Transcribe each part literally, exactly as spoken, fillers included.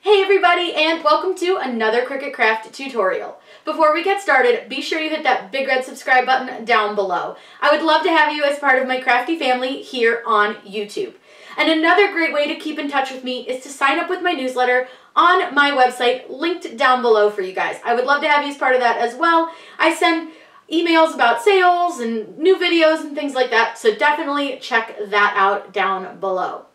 Hey everybody, and welcome to another Cricut Craft tutorial. Before we get started, be sure you hit that big red subscribe button down below. I would love to have you as part of my crafty family here on YouTube. And another great way to keep in touch with me is to sign up with my newsletter on my website, linked down below for you guys. I would love to have you as part of that as well. I send emails about sales and new videos and things like that, so definitely check that out down below.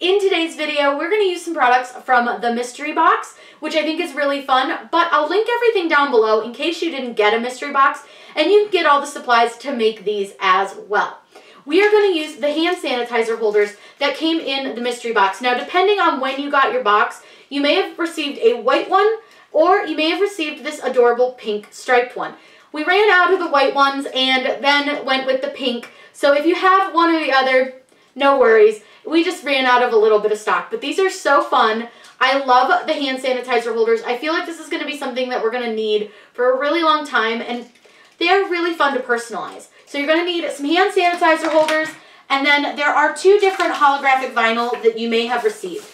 In today's video, we're going to use some products from the mystery box, which I think is really fun, but I'll link everything down below in case you didn't get a mystery box, and you can get all the supplies to make these as well. We are going to use the hand sanitizer holders that came in the mystery box. Now, depending on when you got your box, you may have received a white one, or you may have received this adorable pink striped one. We ran out of the white ones and then went with the pink, so if you have one or the other, no worries. We just ran out of a little bit of stock, but these are so fun. I love the hand sanitizer holders. I feel like this is going to be something that we're going to need for a really long time, and they are really fun to personalize. So you're going to need some hand sanitizer holders, and then there are two different holographic vinyl that you may have received.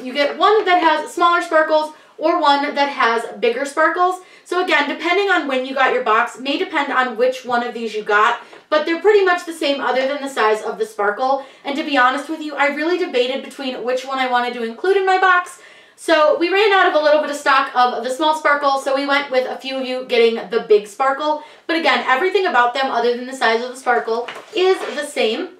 You get one that has smaller sparkles or one that has bigger sparkles. So again, depending on when you got your box may depend on which one of these you got, but they're pretty much the same other than the size of the sparkle. And to be honest with you, I really debated between which one I wanted to include in my box. So we ran out of a little bit of stock of the small sparkle, so we went with a few of you getting the big sparkle. But again, everything about them other than the size of the sparkle is the same.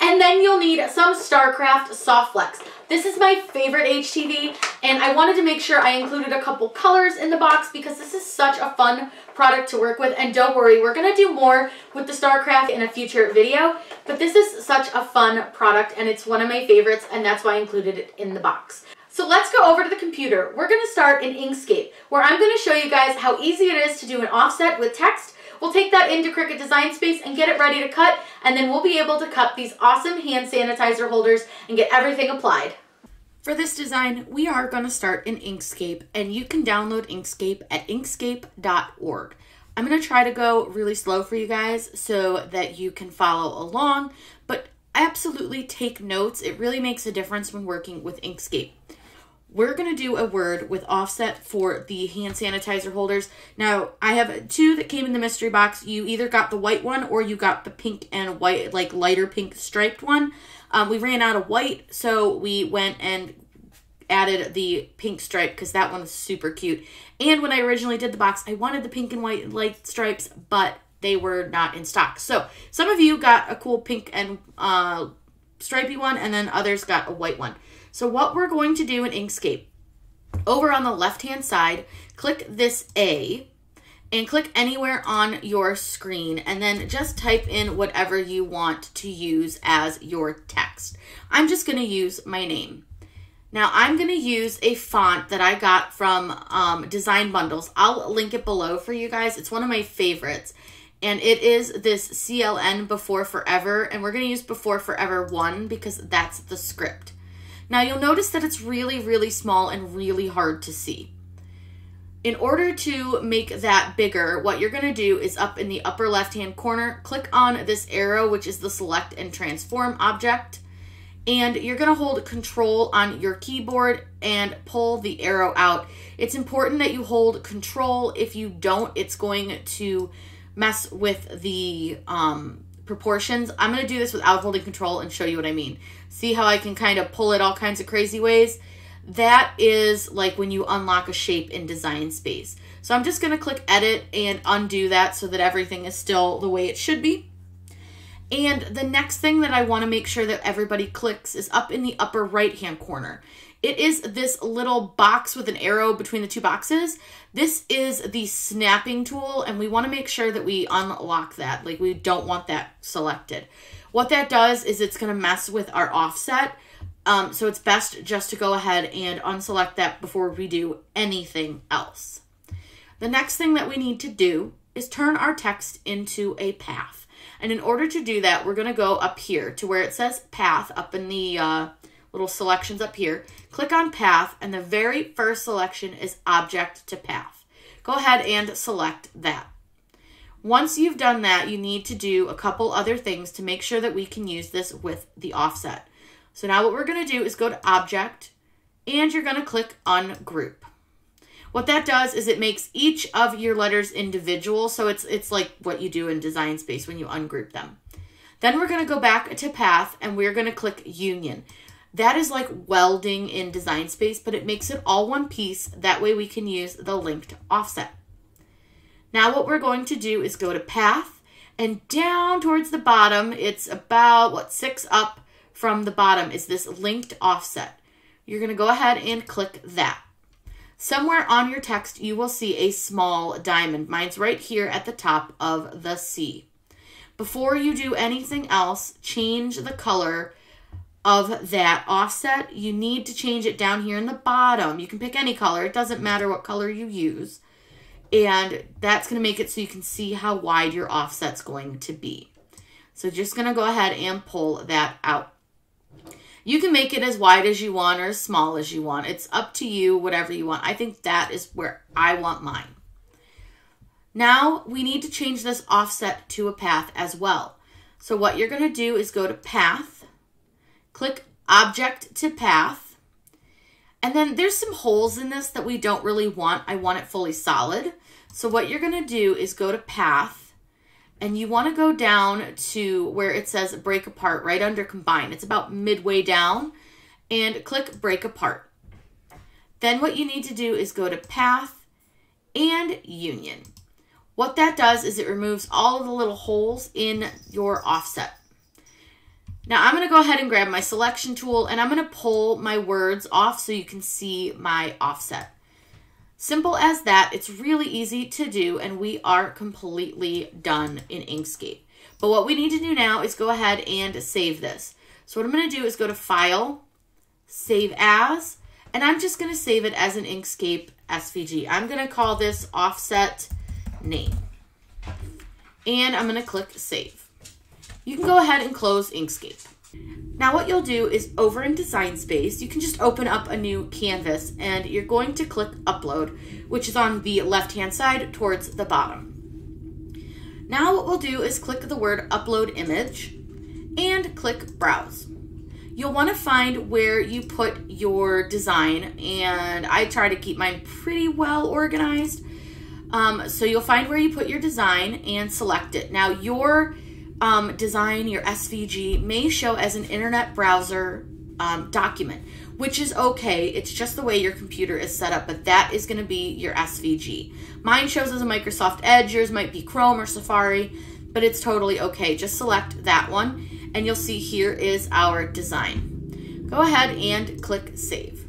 And then you'll need some StarCraft Soft Flex. This is my favorite H T V, and I wanted to make sure I included a couple colors in the box because this is such a fun product to work with. And don't worry, we're going to do more with the StarCraft in a future video, but this is such a fun product and it's one of my favorites, and that's why I included it in the box. So let's go over to the computer. We're going to start in Inkscape, where I'm going to show you guys how easy it is to do an offset with text. We'll take that into Cricut Design Space and get it ready to cut, and then we'll be able to cut these awesome hand sanitizer holders and get everything applied. For this design, we are going to start in Inkscape, and you can download Inkscape at inkscape dot org. I'm going to try to go really slow for you guys so that you can follow along, but absolutely take notes. It really makes a difference when working with Inkscape. We're going to do a word with offset for the hand sanitizer holders. Now, I have two that came in the mystery box. You either got the white one or you got the pink and white, like lighter pink striped one. Um, we ran out of white, so we went and added the pink stripe because that one is super cute. And when I originally did the box, I wanted the pink and white light stripes, but they were not in stock. So some of you got a cool pink and uh, stripey one, and then others got a white one. So what we're going to do in Inkscape, over on the left-hand side, click this A and click anywhere on your screen, and then just type in whatever you want to use as your text. I'm just going to use my name. Now I'm going to use a font that I got from um, Design Bundles. I'll link it below for you guys. It's one of my favorites, and it is this C L N Before Forever, and we're going to use Before Forever one because that's the script. Now you'll notice that it's really, really small and really hard to see. In order to make that bigger, what you're gonna do is up in the upper left-hand corner, click on this arrow, which is the select and transform object, and you're gonna hold control on your keyboard and pull the arrow out. It's important that you hold control. If you don't, it's going to mess with the um, proportions. I'm going to do this without holding control and show you what I mean. See how I can kind of pull it all kinds of crazy ways? That is like when you unlock a shape in Design Space. So I'm just going to click edit and undo that so that everything is still the way it should be. And the next thing that I want to make sure that everybody clicks is up in the upper right-hand corner. It is this little box with an arrow between the two boxes. This is the snapping tool, and we want to make sure that we unlock that. Like, we don't want that selected. What that does is it's going to mess with our offset. Um, so it's best just to go ahead and unselect that before we do anything else. The next thing that we need to do is turn our text into a path. And in order to do that, we're going to go up here to where it says path up in the uh, little selections up here. Click on path, and the very first selection is object to path. Go ahead and select that. Once you've done that, you need to do a couple other things to make sure that we can use this with the offset. So now what we're going to do is go to object, and you're going to click Ungroup. What that does is it makes each of your letters individual. So it's, it's like what you do in Design Space when you ungroup them. Then we're going to go back to Path and we're going to click Union. That is like welding in Design Space, but it makes it all one piece. That way we can use the linked offset. Now what we're going to do is go to Path and down towards the bottom, it's about what six up from the bottom is this linked offset. You're going to go ahead and click that. Somewhere on your text, you will see a small diamond. Mine's right here at the top of the C. Before you do anything else, change the color of that offset. You need to change it down here in the bottom. You can pick any color. It doesn't matter what color you use. And that's going to make it so you can see how wide your offset's going to be. So just going to go ahead and pull that out. You can make it as wide as you want or as small as you want. It's up to you, whatever you want. I think that is where I want mine. Now we need to change this offset to a path as well. So what you're going to do is go to Path, click Object to Path, and then there's some holes in this that we don't really want. I want it fully solid. So what you're going to do is go to Path, and you want to go down to where it says Break Apart, right under Combine. It's about midway down, and click Break Apart. Then what you need to do is go to Path and Union. What that does is it removes all of the little holes in your offset. Now I'm going to go ahead and grab my selection tool, and I'm going to pull my words off so you can see my offset. Simple as that. It's really easy to do, and we are completely done in Inkscape. But what we need to do now is go ahead and save this. So what I'm going to do is go to File, Save As, and I'm just going to save it as an Inkscape S V G. I'm going to call this Offset Name, and I'm going to click Save. You can go ahead and close Inkscape. Now what you'll do is over in Design Space, you can just open up a new canvas and you're going to click Upload, which is on the left-hand side towards the bottom. Now what we'll do is click the word Upload Image and click Browse. You'll want to find where you put your design, and I try to keep mine pretty well organized. Um, so you'll find where you put your design and select it. Now your Um, design, your S V G, may show as an internet browser um, document, which is okay. It's just the way your computer is set up, but that is going to be your S V G. Mine shows as a Microsoft Edge. Yours might be Chrome or Safari, but it's totally okay. Just select that one, and you'll see here is our design. Go ahead and click Save.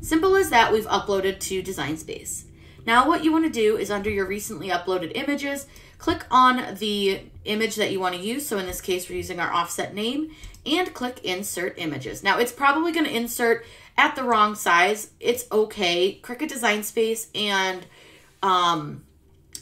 Simple as that, we've uploaded to Design Space. Now what you want to do is under your recently uploaded images, click on the image that you want to use. So in this case, we're using our offset name, and click Insert Images. Now it's probably going to insert at the wrong size. It's okay. Cricut Design Space and um,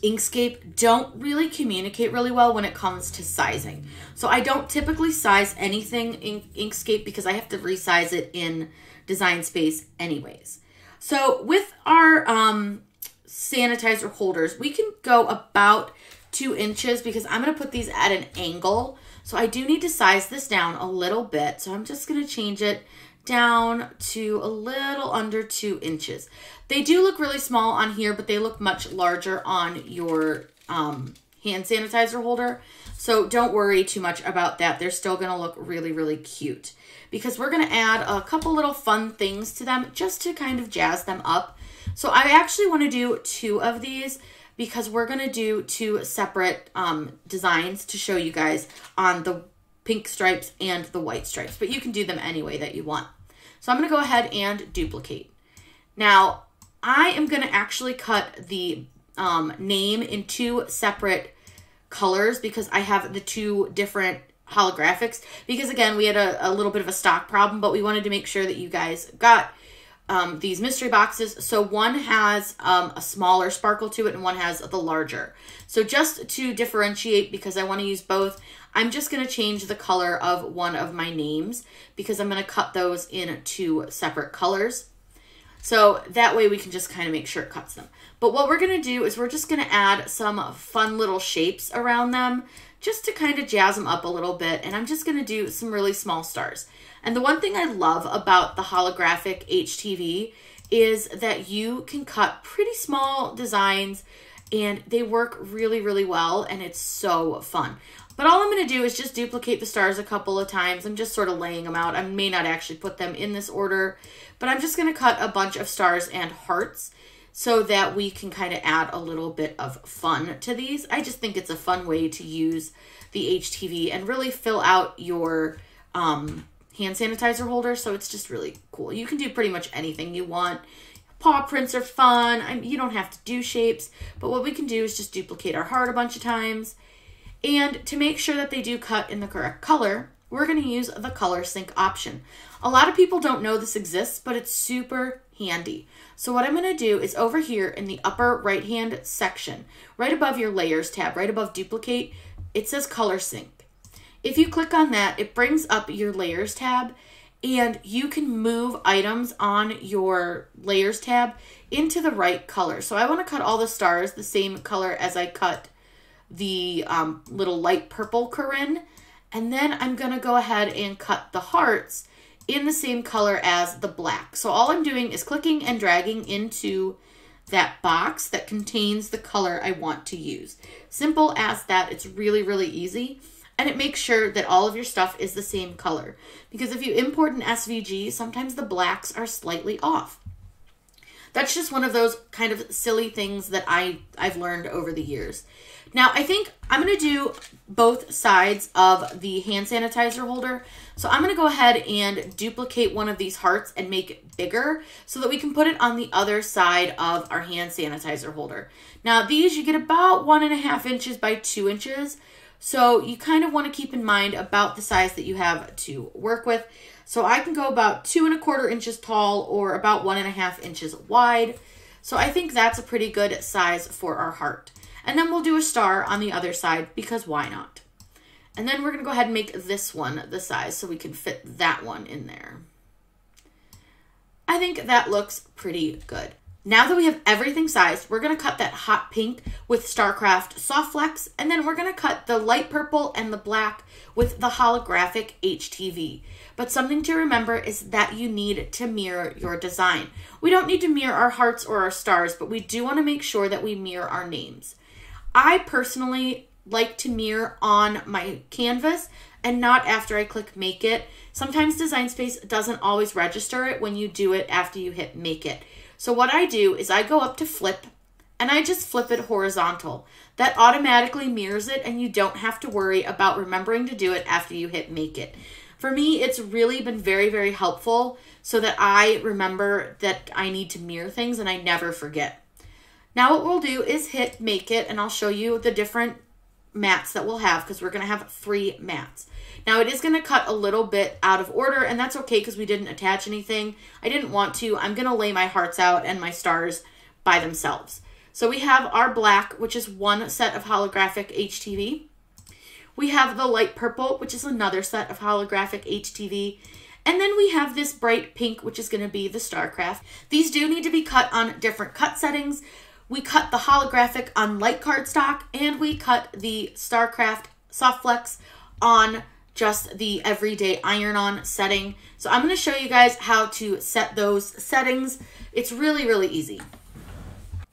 Inkscape don't really communicate really well when it comes to sizing. So I don't typically size anything in Inkscape because I have to resize it in Design Space anyways. So with our um, sanitizer holders, we can go about two inches because I'm going to put these at an angle. So I do need to size this down a little bit. So I'm just going to change it down to a little under two inches. They do look really small on here, but they look much larger on your um, hand sanitizer holder. So don't worry too much about that. They're still going to look really, really cute because we're going to add a couple little fun things to them just to kind of jazz them up. So I actually want to do two of these because we're going to do two separate um, designs to show you guys on the pink stripes and the white stripes, but you can do them any way that you want. So I'm going to go ahead and duplicate. Now I am going to actually cut the um, name in two separate colors because I have the two different holographics, because again, we had a, a little bit of a stock problem, but we wanted to make sure that you guys got Um, these mystery boxes. So one has um, a smaller sparkle to it and one has the larger. So just to differentiate, because I want to use both, I'm just going to change the color of one of my names because I'm going to cut those in two separate colors. So that way we can just kind of make sure it cuts them. But what we're going to do is we're just going to add some fun little shapes around them just to kind of jazz them up a little bit. And I'm just going to do some really small stars. And the one thing I love about the holographic H T V is that you can cut pretty small designs and they work really, really well, and it's so fun. But all I'm gonna do is just duplicate the stars a couple of times. I'm just sort of laying them out. I may not actually put them in this order, but I'm just gonna cut a bunch of stars and hearts so that we can kind of add a little bit of fun to these. I just think it's a fun way to use the H T V and really fill out your um, hand sanitizer holder. So it's just really cool. You can do pretty much anything you want. Paw prints are fun. I mean, you don't have to do shapes, but what we can do is just duplicate our heart a bunch of times. And to make sure that they do cut in the correct color, we're gonna use the color sync option. A lot of people don't know this exists, but it's super handy. So what I'm gonna do is over here in the upper right-hand section, right above your layers tab, right above duplicate, it says color sync. If you click on that, it brings up your layers tab, and you can move items on your layers tab into the right color. So I want to cut all the stars the same color as I cut the um, little light purple Corinne. And then I'm going to go ahead and cut the hearts in the same color as the black. So all I'm doing is clicking and dragging into that box that contains the color I want to use. Simple as that. It's really, really easy. And it makes sure that all of your stuff is the same color. Because if you import an S V G, sometimes the blacks are slightly off. That's just one of those kind of silly things that I, I've learned over the years. Now, I think I'm going to do both sides of the hand sanitizer holder. So I'm going to go ahead and duplicate one of these hearts and make it bigger so that we can put it on the other side of our hand sanitizer holder. Now, these you get about one and a half inches by two inches. So you kind of want to keep in mind about the size that you have to work with. So I can go about two and a quarter inches tall or about one and a half inches wide. So I think that's a pretty good size for our heart. And then we'll do a star on the other side because why not? And then we're going to go ahead and make this one the size so we can fit that one in there. I think that looks pretty good. Now that we have everything sized, we're going to cut that hot pink with StarCraft Soft Flex, and then we're going to cut the light purple and the black with the holographic H T V. But something to remember is that you need to mirror your design. We don't need to mirror our hearts or our stars, but we do want to make sure that we mirror our names. I personally like to mirror on my canvas and not after I click Make It. Sometimes Design Space doesn't always register it when you do it after you hit Make It. So what I do is I go up to flip and I just flip it horizontal. That automatically mirrors it and you don't have to worry about remembering to do it after you hit make it. For me, it's really been very, very helpful so that I remember that I need to mirror things and I never forget. Now what we'll do is hit make it and I'll show you the different mats that we'll have because we're going to have three mats. Now it is going to cut a little bit out of order and that's okay because we didn't attach anything. I didn't want to. I'm going to lay my hearts out and my stars by themselves. So we have our black, which is one set of holographic H T V. We have the light purple, which is another set of holographic H T V. And then we have this bright pink, which is going to be the StarCraft. These do need to be cut on different cut settings. We cut the holographic on light cardstock and we cut the StarCraft Soft Flex on just the everyday iron-on setting. So I'm going to show you guys how to set those settings. It's really, really easy.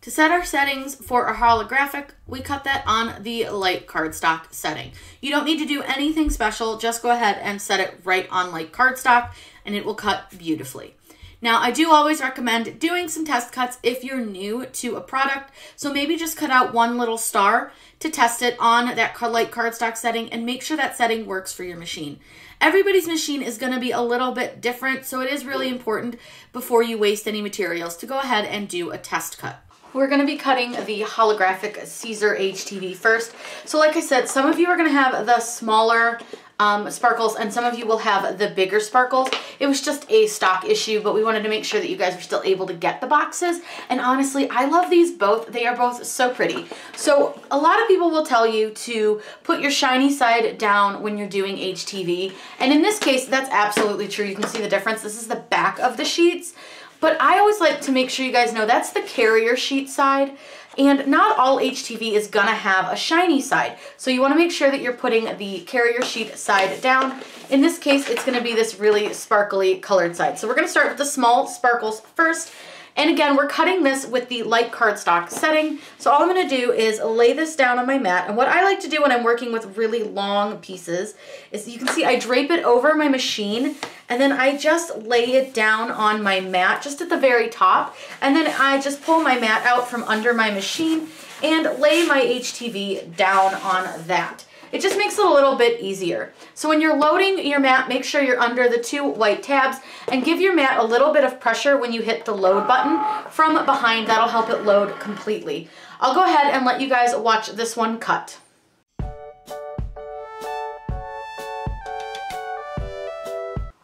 To set our settings for our holographic, we cut that on the light cardstock setting. You don't need to do anything special. Just go ahead and set it right on light cardstock and it will cut beautifully. Now, I do always recommend doing some test cuts if you're new to a product. So maybe just cut out one little star to test it on that light cardstock setting and make sure that setting works for your machine. Everybody's machine is going to be a little bit different, so it is really important before you waste any materials to go ahead and do a test cut. We're going to be cutting the holographic Caesar H T V first. So like I said, some of you are going to have the smaller Um, sparkles and some of you will have the bigger sparkles. It was just a stock issue, but we wanted to make sure that you guys were still able to get the boxes. And honestly, I love these both. They are both so pretty. So a lot of people will tell you to put your shiny side down when you're doing H T V. And in this case, that's absolutely true. You can see the difference. This is the back of the sheets, but I always like to make sure you guys know that's the carrier sheet side. And not all H T V is gonna have a shiny side. So you wanna make sure that you're putting the carrier sheet side down. In this case, it's gonna be this really sparkly colored side. So we're gonna start with the small sparkles first. And again, we're cutting this with the light cardstock setting. So all I'm gonna do is lay this down on my mat. And what I like to do when I'm working with really long pieces is, you can see I drape it over my machine and then I just lay it down on my mat just at the very top. And then I just pull my mat out from under my machine and lay my H T V down on that. It just makes it a little bit easier. So when you're loading your mat, make sure you're under the two white tabs and give your mat a little bit of pressure when you hit the load button from behind. That'll help it load completely. I'll go ahead and let you guys watch this one cut.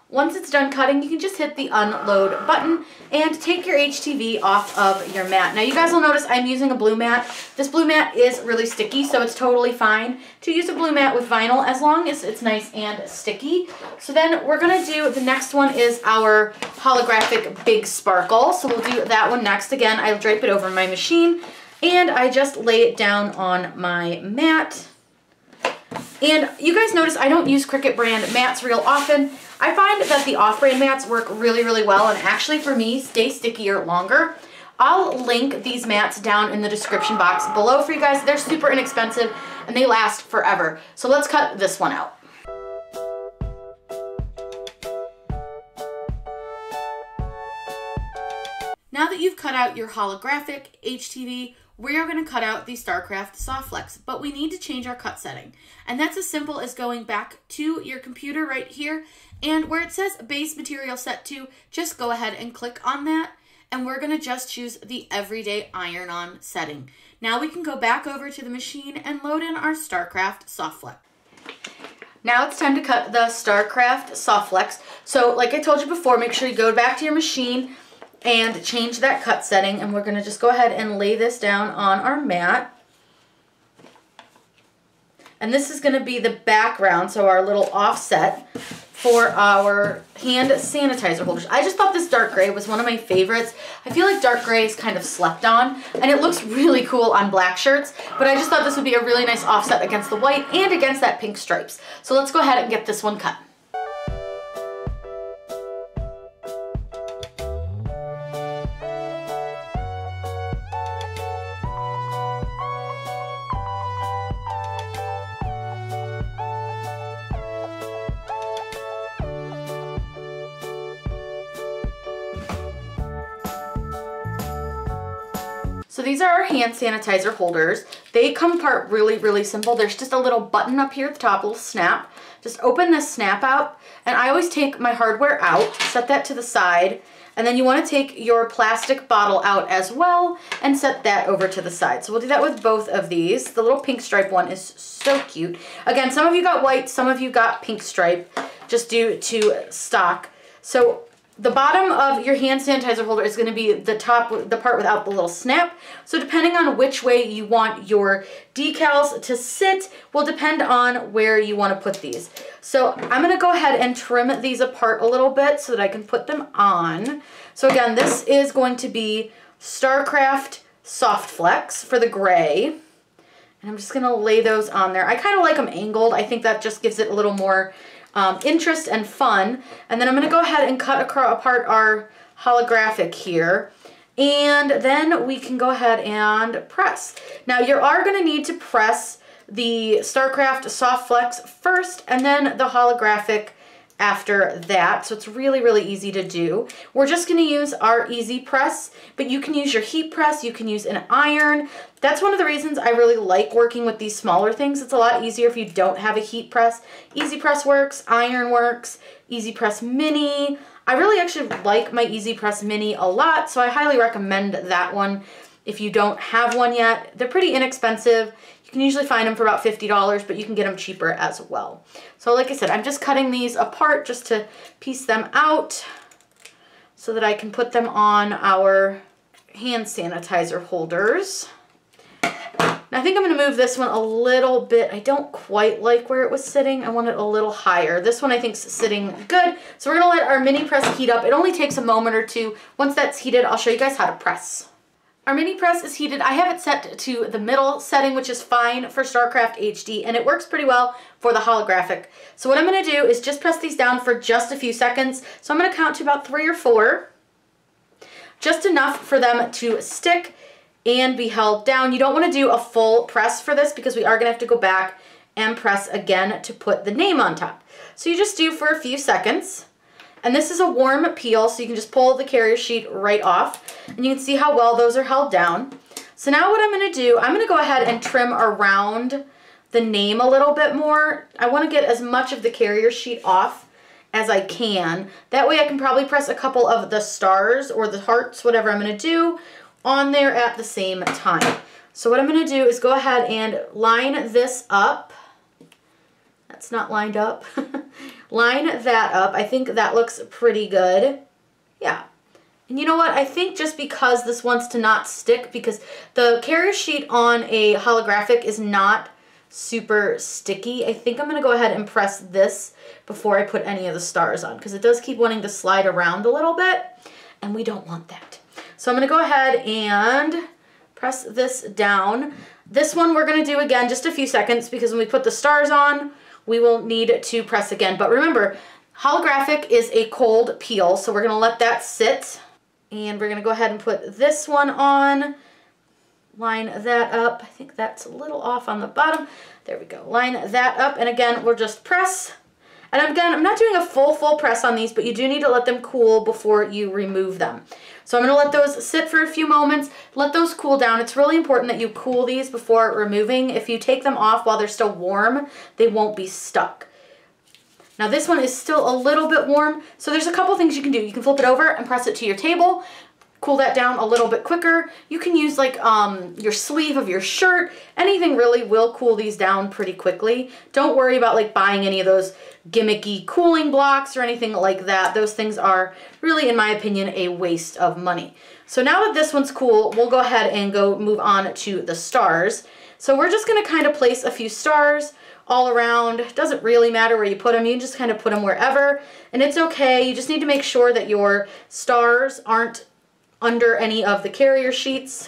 Once it's done cutting, you can just hit the unload button and take your H T V off of your mat. Now you guys will notice I'm using a blue mat. This blue mat is really sticky, so it's totally fine to use a blue mat with vinyl as long as it's nice and sticky. So then we're gonna do, the next one is our holographic big sparkle. So we'll do that one next. Again, I'll drape it over my machine and I just lay it down on my mat. And you guys notice I don't use Cricut brand mats real often. I find that the off-brand mats work really, really well and actually for me stay stickier longer. I'll link these mats down in the description box below for you guys. They're super inexpensive and they last forever. So let's cut this one out. Now that you've cut out your holographic H T V, we are going to cut out the StarCraft Soft Flex, but we need to change our cut setting. And that's as simple as going back to your computer right here, and where it says base material set to, just go ahead and click on that. And we're going to just choose the everyday iron-on setting. Now we can go back over to the machine and load in our StarCraft Soft Flex. Now it's time to cut the StarCraft Soft Flex. So like I told you before, make sure you go back to your machine and change that cut setting, and we're gonna just go ahead and lay this down on our mat. And this is gonna be the background, so our little offset for our hand sanitizer holders. I just thought this dark gray was one of my favorites. I feel like dark gray is kind of slept on, and it looks really cool on black shirts, but I just thought this would be a really nice offset against the white and against that pink stripes. So let's go ahead and get this one cut. So these are our hand sanitizer holders. They come apart really, really simple. There's just a little button up here at the top, a little snap. Just open this snap out, and I always take my hardware out, set that to the side, and then you wanna take your plastic bottle out as well and set that over to the side. So we'll do that with both of these. The little pink stripe one is so cute. Again, some of you got white, some of you got pink stripe, just due to stock. So the bottom of your hand sanitizer holder is going to be the top, the part without the little snap. So depending on which way you want your decals to sit will depend on where you want to put these. So I'm going to go ahead and trim these apart a little bit so that I can put them on. So again, this is going to be StarCraft Soft Flex for the gray. And I'm just going to lay those on there. I kind of like them angled. I think that just gives it a little more Um, interest and fun. And then I'm going to go ahead and cut apart our holographic here, and then we can go ahead and press. Now you are going to need to press the StarCraft Soft Flex first and then the holographic after that, so it's really, really easy to do. We're just going to use our easy press, but you can use your heat press, you can use an iron. That's one of the reasons I really like working with these smaller things. It's a lot easier if you don't have a heat press. Easy press works, iron works, easy press mini. I really actually like my easy press mini a lot, so I highly recommend that one if you don't have one yet. They're pretty inexpensive. You can usually find them for about fifty dollars, but you can get them cheaper as well. So like I said, I'm just cutting these apart just to piece them out so that I can put them on our hand sanitizer holders. Now I think I'm gonna move this one a little bit. I don't quite like where it was sitting. I want it a little higher. This one I think is sitting good. So we're gonna let our mini press heat up. It only takes a moment or two. Once that's heated, I'll show you guys how to press. Our mini press is heated. I have it set to the middle setting, which is fine for StarCraft H D, and it works pretty well for the holographic. So what I'm going to do is just press these down for just a few seconds. So I'm going to count to about three or four, just enough for them to stick and be held down. You don't want to do a full press for this because we are going to have to go back and press again to put the name on top. So you just do for a few seconds. And this is a warm peel, so you can just pull the carrier sheet right off. And you can see how well those are held down. So now what I'm going to do, I'm going to go ahead and trim around the name a little bit more. I want to get as much of the carrier sheet off as I can. That way I can probably press a couple of the stars or the hearts, whatever I'm going to do, on there at the same time. So what I'm going to do is go ahead and line this up. That's not lined up. Line that up. I think that looks pretty good. Yeah. And you know what? I think just because this wants to not stick, because the carrier sheet on a holographic is not super sticky, I think I'm going to go ahead and press this before I put any of the stars on, because it does keep wanting to slide around a little bit, and we don't want that. So I'm going to go ahead and press this down. This one we're going to do again just a few seconds, because when we put the stars on, we will need to press again. But remember, holographic is a cold peel, so we're going to let that sit. And we're going to go ahead and put this one on. Line that up. I think that's a little off on the bottom. There we go. Line that up. And again, we'll just press. And again, I'm not doing a full, full press on these, but you do need to let them cool before you remove them. So I'm going to let those sit for a few moments. Let those cool down. It's really important that you cool these before removing. If you take them off while they're still warm, they won't be stuck. Now this one is still a little bit warm, so there's a couple things you can do. You can flip it over and press it to your table. Cool that down a little bit quicker. You can use like um, your sleeve of your shirt. Anything really will cool these down pretty quickly. Don't worry about like buying any of those gimmicky cooling blocks or anything like that. Those things are really, in my opinion, a waste of money. So now that this one's cool, we'll go ahead and go move on to the stars. So we're just gonna kind of place a few stars all around. It doesn't really matter where you put them. You can just kind of put them wherever, and it's okay. You just need to make sure that your stars aren't under any of the carrier sheets.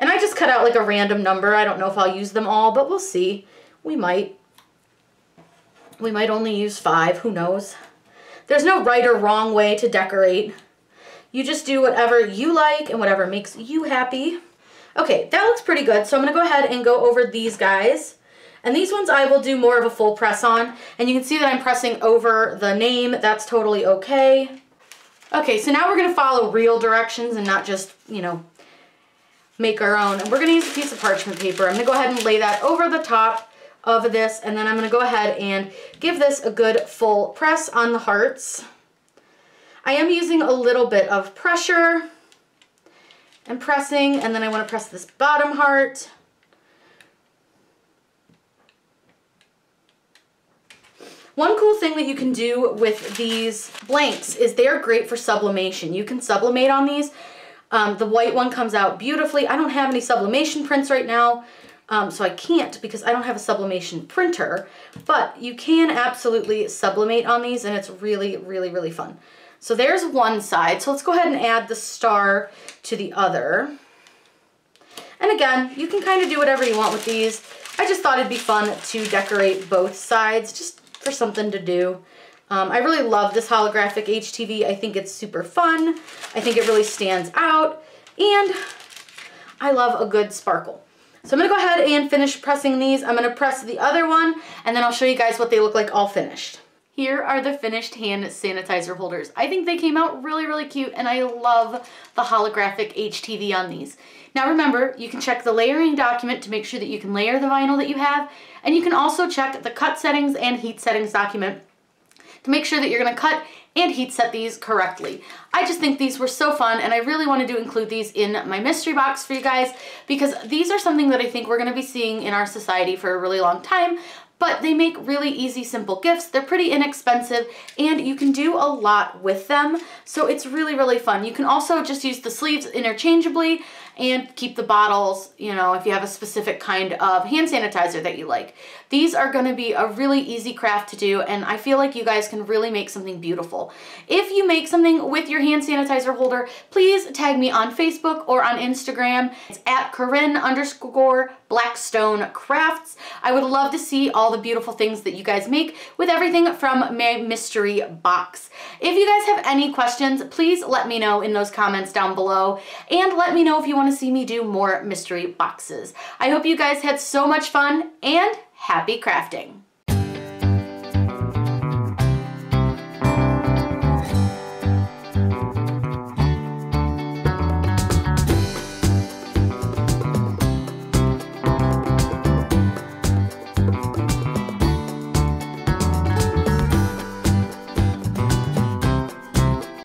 And I just cut out like a random number. I don't know if I'll use them all, but we'll see. We might. We might only use five, who knows. There's no right or wrong way to decorate. You just do whatever you like and whatever makes you happy. Okay, that looks pretty good. So I'm gonna go ahead and go over these guys. And these ones I will do more of a full press on. And you can see that I'm pressing over the name. That's totally okay. Okay, so now we're going to follow real directions and not just, you know, make our own. And we're going to use a piece of parchment paper. I'm going to go ahead and lay that over the top of this, and then I'm going to go ahead and give this a good full press on the hearts. I am using a little bit of pressure and pressing, and then I want to press this bottom heart. One cool thing that you can do with these blanks is they're great for sublimation. You can sublimate on these. Um, the white one comes out beautifully. I don't have any sublimation prints right now, um, so I can't because I don't have a sublimation printer, but you can absolutely sublimate on these, and it's really, really, really fun. So there's one side. So let's go ahead and add the star to the other. And again, you can kind of do whatever you want with these. I just thought it'd be fun to decorate both sides, just for something to do. Um, I really love this holographic H T V. I think it's super fun. I think it really stands out, and I love a good sparkle. So I'm gonna go ahead and finish pressing these. I'm gonna press the other one, and then I'll show you guys what they look like all finished. Here are the finished hand sanitizer holders. I think they came out really, really cute, and I love the holographic H T V on these. Now remember, you can check the layering document to make sure that you can layer the vinyl that you have, and you can also check the cut settings and heat settings document to make sure that you're gonna cut and heat set these correctly. I just think these were so fun, and I really wanted to include these in my mystery box for you guys, because these are something that I think we're gonna be seeing in our society for a really long time, but they make really easy, simple gifts. They're pretty inexpensive and you can do a lot with them. So it's really, really fun. You can also just use the sleeves interchangeably and keep the bottles, you know, if you have a specific kind of hand sanitizer that you like. These are gonna be a really easy craft to do, and I feel like you guys can really make something beautiful. If you make something with your hand sanitizer holder, please tag me on Facebook or on Instagram. It's at Corinne underscore Blackstone Crafts. I would love to see all the beautiful things that you guys make with everything from my mystery box. If you guys have any questions, please let me know in those comments down below, and let me know if you want to see me do more mystery boxes. I hope you guys had so much fun, and happy crafting.